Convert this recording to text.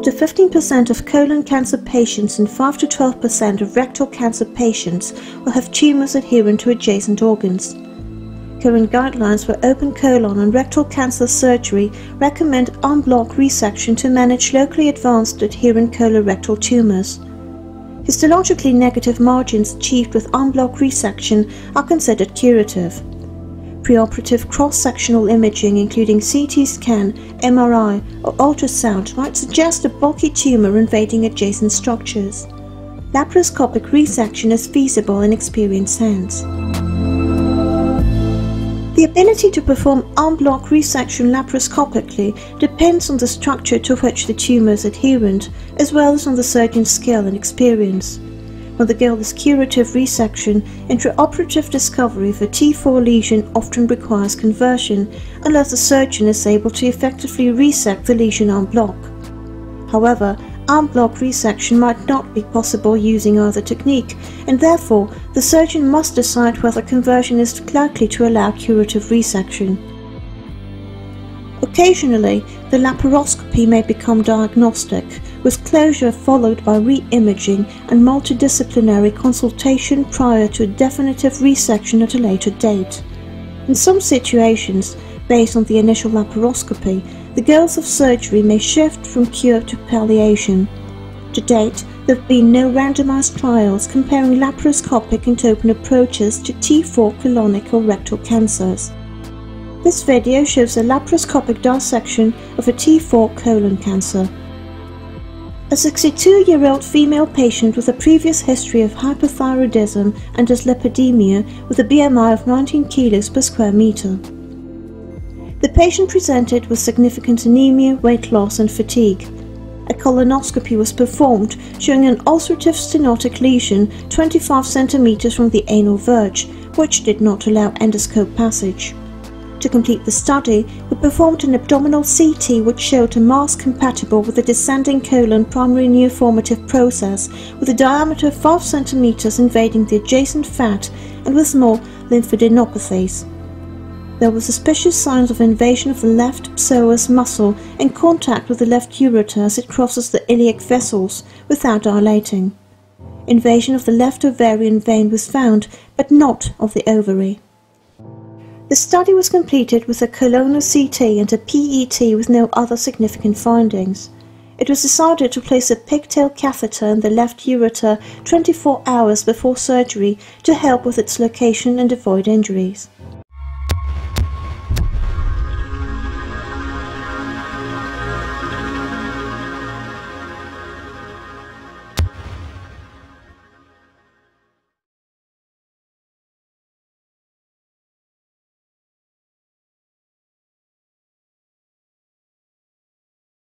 up to 15% of colon cancer patients and 5 to 12% of rectal cancer patients will have tumours adherent to adjacent organs. Current guidelines for open colon and rectal cancer surgery recommend en bloc resection to manage locally advanced adherent colorectal tumours. Histologically negative margins achieved with en bloc resection are considered curative. Preoperative cross-sectional imaging including CT scan, MRI or ultrasound might suggest a bulky tumour invading adjacent structures. Laparoscopic resection is feasible in experienced hands. The ability to perform en bloc resection laparoscopically depends on the structure to which the tumour is adherent, as well as on the surgeon's skill and experience. When the goal is curative resection, intraoperative discovery for T4 lesion often requires conversion, unless the surgeon is able to effectively resect the lesion en bloc. However, en bloc resection might not be possible using either technique, and therefore the surgeon must decide whether conversion is likely to allow curative resection. Occasionally, the laparoscopy may become diagnostic, with closure followed by re-imaging and multidisciplinary consultation prior to a definitive resection at a later date. In some situations, based on the initial laparoscopy, the goals of surgery may shift from cure to palliation. To date, there have been no randomized trials comparing laparoscopic and open approaches to T4 colonic or rectal cancers. This video shows a laparoscopic dissection of a T4 colon cancer. A 62-year-old female patient with a previous history of hypothyroidism and dyslipidemia with a BMI of 19 kilos per square meter. The patient presented with significant anemia, weight loss and fatigue. A colonoscopy was performed showing an ulcerative stenotic lesion 25 cm from the anal verge, which did not allow endoscope passage. To complete the study, we performed an abdominal CT which showed a mass compatible with the descending colon primary neoformative process, with a diameter of 5 cm invading the adjacent fat and with small lymphadenopathies. There were suspicious signs of invasion of the left psoas muscle and contact with the left ureter as it crosses the iliac vessels without dilating. Invasion of the left ovarian vein was found, but not of the ovary. The study was completed with a colonal CT and a PET with no other significant findings. It was decided to place a pigtail catheter in the left ureter 24 hours before surgery to help with its location and avoid injuries.